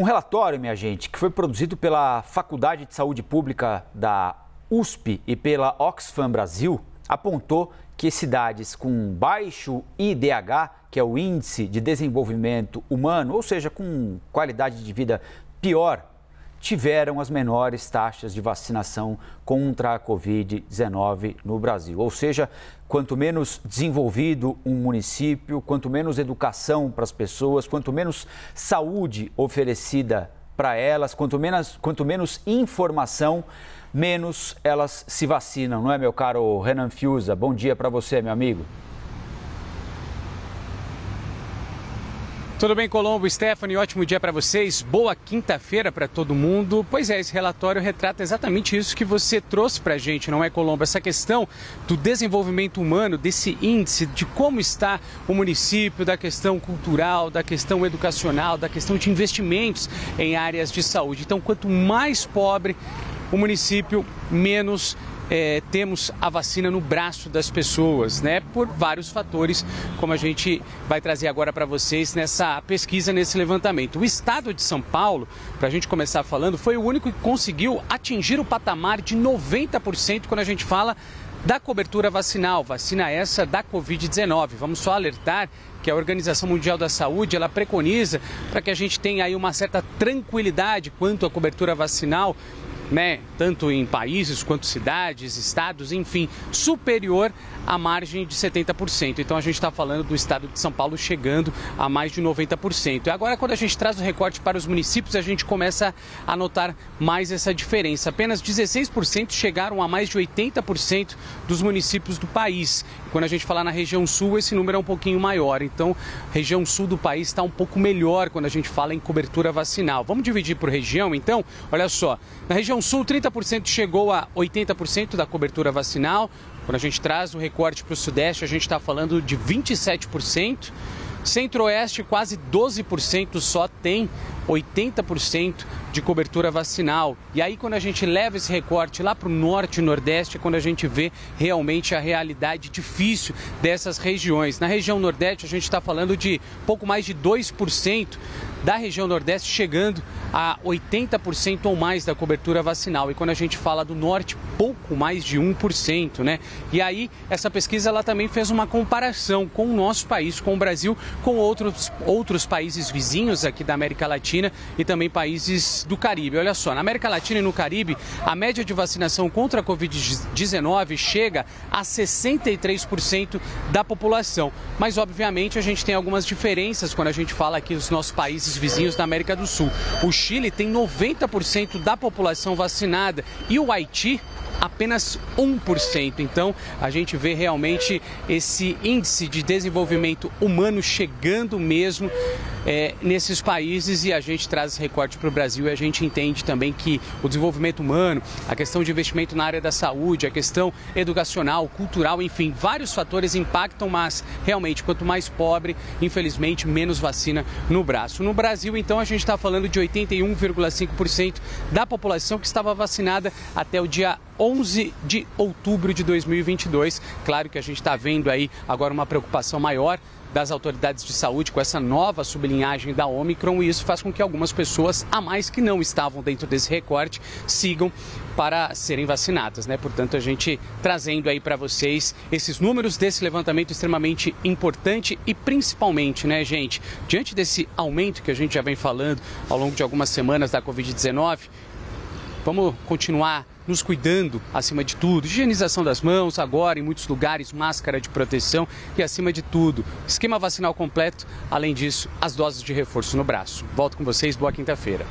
Um relatório, minha gente, que foi produzido pela Faculdade de Saúde Pública da USP e pela Oxfam Brasil, apontou que cidades com baixo IDH, que é o Índice de Desenvolvimento Humano, ou seja, com qualidade de vida pior, tiveram as menores taxas de vacinação contra a Covid-19 no Brasil. Ou seja, quanto menos desenvolvido um município, quanto menos educação para as pessoas, quanto menos saúde oferecida para elas, quanto menos informação, menos elas se vacinam, não é, meu caro Renan Fiuza? Bom dia para você, meu amigo. Tudo bem, Colombo, Stephanie, ótimo dia para vocês, boa quinta-feira para todo mundo. Pois é, esse relatório retrata exatamente isso que você trouxe para a gente, não é, Colombo? Essa questão do desenvolvimento humano, desse índice, de como está o município, da questão cultural, da questão educacional, da questão de investimentos em áreas de saúde. Então, quanto mais pobre o município, menos temos a vacina no braço das pessoas, né? Por vários fatores, como a gente vai trazer agora para vocês nessa pesquisa, nesse levantamento. O estado de São Paulo, para a gente começar falando, foi o único que conseguiu atingir o patamar de 90% quando a gente fala da cobertura vacinal, vacina essa da Covid-19. Vamos só alertar que a Organização Mundial da Saúde, ela preconiza para que a gente tenha aí uma certa tranquilidade quanto à cobertura vacinal, né, tanto em países quanto cidades, estados, enfim, superior à margem de 70%. Então a gente está falando do estado de São Paulo chegando a mais de 90%. E agora, quando a gente traz o recorte para os municípios, a gente começa a notar mais essa diferença. Apenas 16% chegaram a mais de 80% dos municípios do país. Quando a gente falar na região sul, esse número é um pouquinho maior. Então, a região sul do país está um pouco melhor quando a gente fala em cobertura vacinal. Vamos dividir por região, então? Olha só, na região sul, 30% chegou a 80% da cobertura vacinal. Quando a gente traz o recorte para o Sudeste, a gente está falando de 27%. Centro-Oeste, quase 12% só tem 80% de cobertura vacinal. E aí, quando a gente leva esse recorte lá para o Norte e Nordeste, é quando a gente vê realmente a realidade difícil dessas regiões. Na região Nordeste, a gente está falando de pouco mais de 2% da região Nordeste chegando a 80% ou mais da cobertura vacinal. E quando a gente fala do Norte, pouco mais de 1%, né? E aí, essa pesquisa, ela também fez uma comparação com o nosso país, com o Brasil, com outros países vizinhos aqui da América Latina e também países do Caribe. Olha só, na América Latina e no Caribe, a média de vacinação contra a Covid-19 chega a 63% da população. Mas, obviamente, a gente tem algumas diferenças quando a gente fala aqui dos nossos países vizinhos da América do Sul. O Chile tem 90% da população vacinada e o Haiti apenas 1%. Então, a gente vê realmente esse índice de desenvolvimento humano chegando mesmo nesses países, e a gente traz esse recorte para o Brasil e a gente entende também que o desenvolvimento humano, a questão de investimento na área da saúde, a questão educacional, cultural, enfim, vários fatores impactam, mas realmente, quanto mais pobre, infelizmente, menos vacina no braço. No Brasil, então, a gente está falando de 81,5% da população que estava vacinada até o dia 11 de outubro de 2022. Claro que a gente está vendo aí agora uma preocupação maior das autoridades de saúde com essa nova sublinhagem da Ômicron, e isso faz com que algumas pessoas a mais que não estavam dentro desse recorte sigam para serem vacinadas, né? Portanto, a gente trazendo aí para vocês esses números desse levantamento extremamente importante e principalmente, né, gente, diante desse aumento que a gente já vem falando ao longo de algumas semanas da Covid-19, vamos continuar nos cuidando, acima de tudo, higienização das mãos, agora em muitos lugares, máscara de proteção e, acima de tudo, esquema vacinal completo, além disso, as doses de reforço no braço. Volto com vocês, boa quinta-feira.